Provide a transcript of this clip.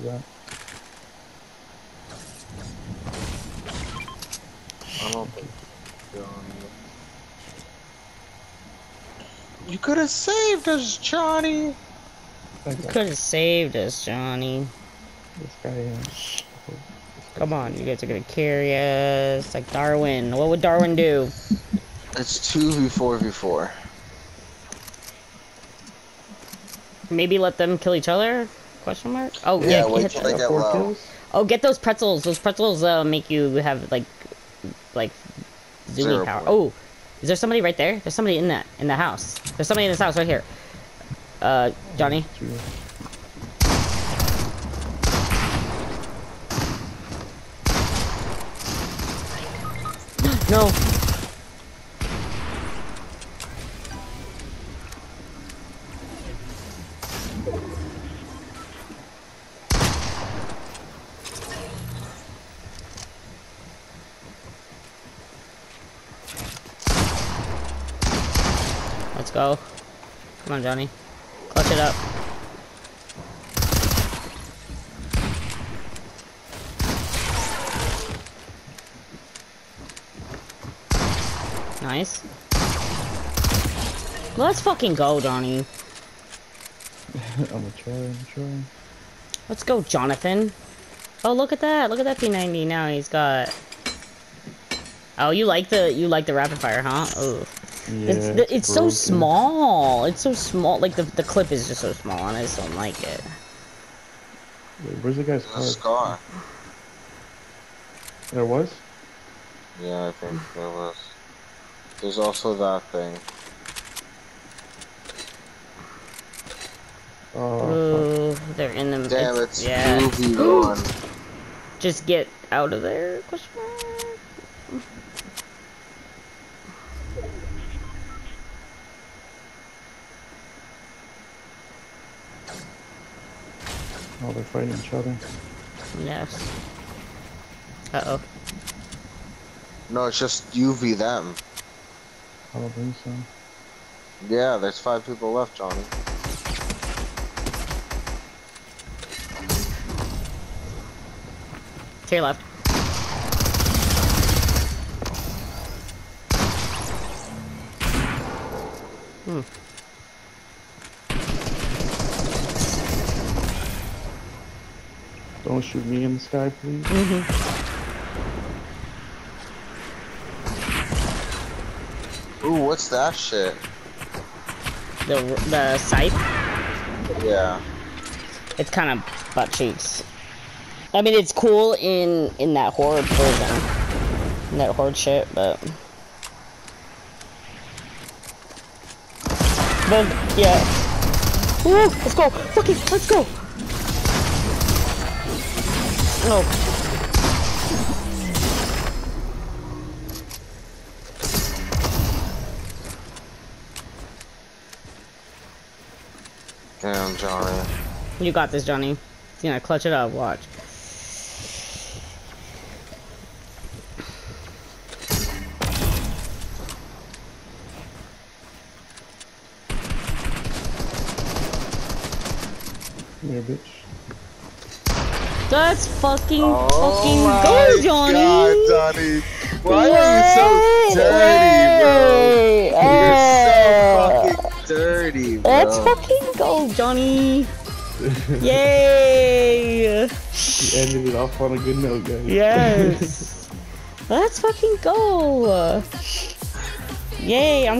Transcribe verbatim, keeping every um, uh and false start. to that. I don't think Johnny. You could have saved us, Johnny. Okay. You could have saved us, Johnny. This guy is... Come on, you guys are gonna carry us like Darwin. What would Darwin do? It's two v four v four. Maybe let them kill each other? Question mark? Oh, yeah, yeah wait till they get low. Oh, get those pretzels. Those pretzels uh, make you have, like, like, zooming power. Oh, is there somebody right there? There's somebody in that, in the house. There's somebody in this house right here. Uh, Johnny? No. Let's go. Come on, Johnny. Clutch it up. Nice. Let's fucking go, Johnny. I'm gonna try, I'm trying. Let's go, Jonathan. Oh, look at that. Look at that P ninety now. He's got... Oh, you like the you like the rapid fire, huh? Oh. Yeah, it's the, it's broken. so small. It's so small. Like, the, the clip is just so small, and I just don't like it. Wait, where's the guy's car? Scar. There was? Yeah, I think there was. There's also that thing. Oh, Ooh, they're in the. Damn, it's, it's yeah. two v one. Just get out of there. Question mark. Oh, they're fighting each other. Yes. Uh oh. No, it's just you v them. Probably so. Yeah, there's five people left, Johnny. To your left. Hmm. Don't shoot me in the sky, please. Mm-hmm. Ooh, what's that shit? The the scythe? Yeah. It's kind of butt cheeks. I mean, it's cool in in that horror version, in that horror shit, but but yeah. Ooh, let's go! Fucking, let's go! No. Damn, Johnny. You got this, Johnny. He's gonna clutch it up, watch. Come here, bitch. That's fucking, oh fucking go, Johnny! Oh my god, Johnny! Why Yay! are you so dirty, bro? Hey. You're so fucking dirty, bro. That's fucking go, Johnny! Yay! You ended it off on a good note, guys. Yes! Let's fucking go! Yay! I'm